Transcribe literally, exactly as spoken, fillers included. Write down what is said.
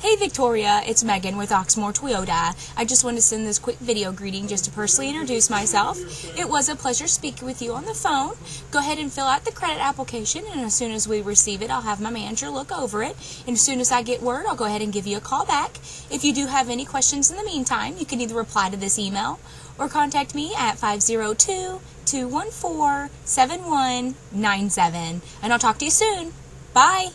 Hey Victoria, it's Megan with Oxmoor Toyota. I just want to send this quick video greeting just to personally introduce myself. It was a pleasure speaking with you on the phone. Go ahead and fill out the credit application, and as soon as we receive it, I'll have my manager look over it. And as soon as I get word, I'll go ahead and give you a call back. If you do have any questions in the meantime, you can either reply to this email or contact me at five zero two, two one four, seven one nine seven. And I'll talk to you soon. Bye!